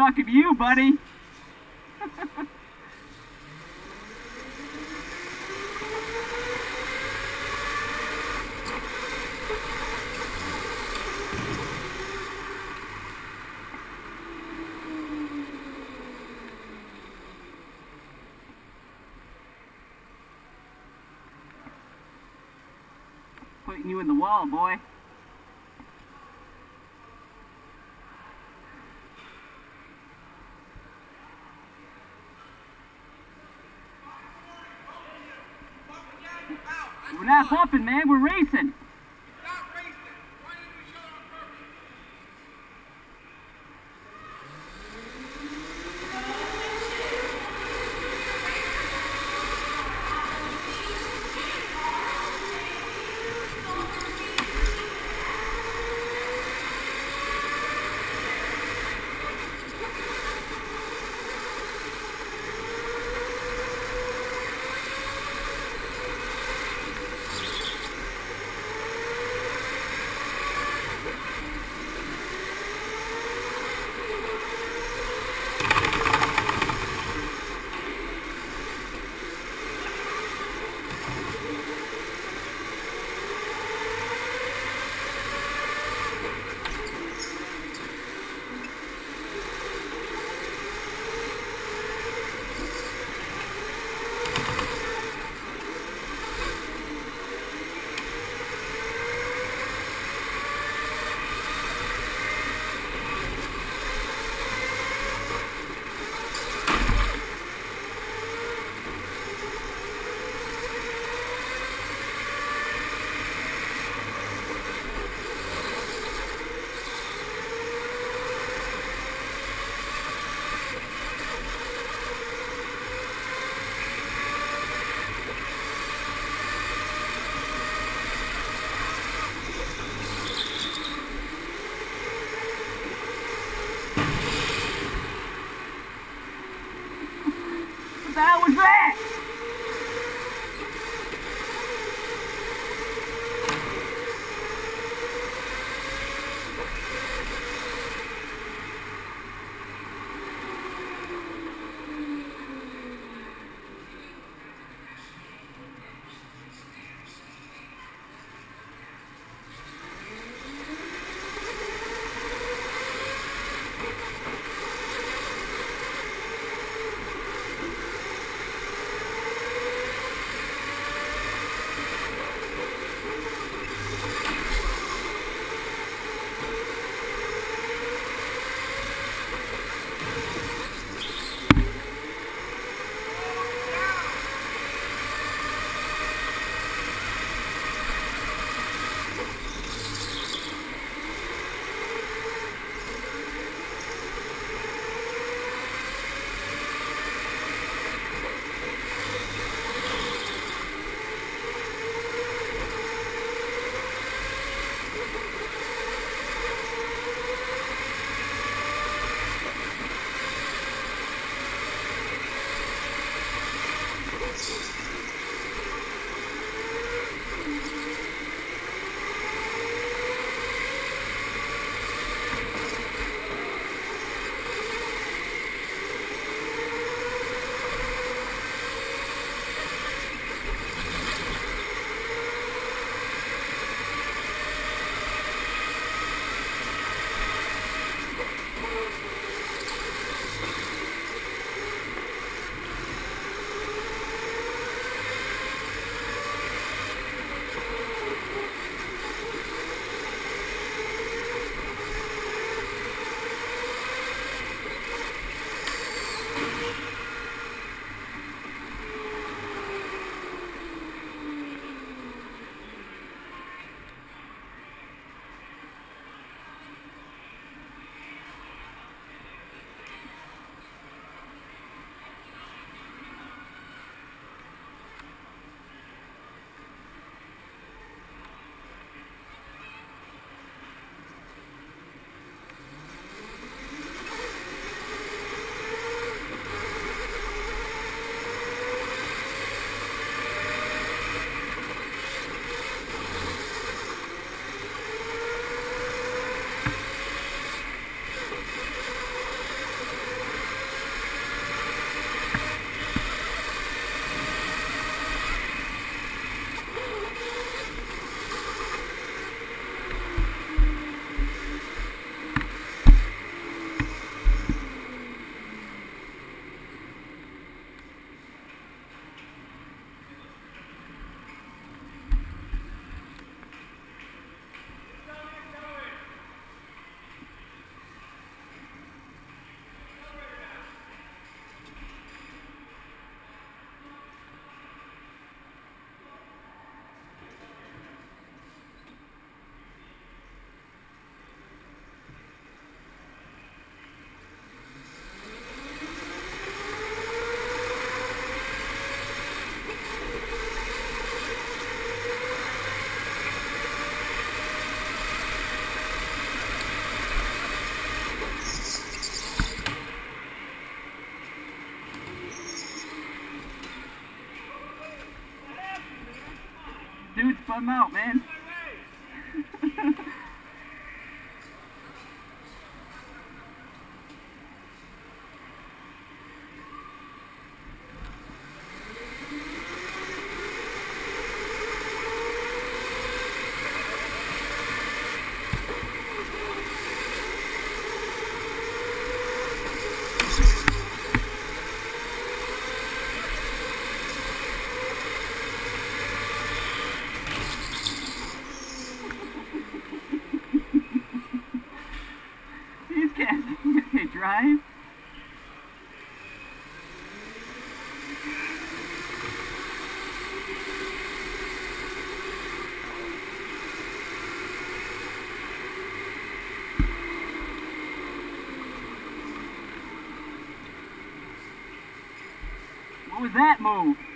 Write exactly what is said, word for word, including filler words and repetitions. talking to you, buddy. Putting you in the wall, boy. We're not pumping, man. We're racing. Stop racing. Why didn't we show it on purpose? bum out, man. Drive. What was that move?